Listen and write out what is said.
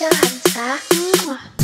Jangan sah.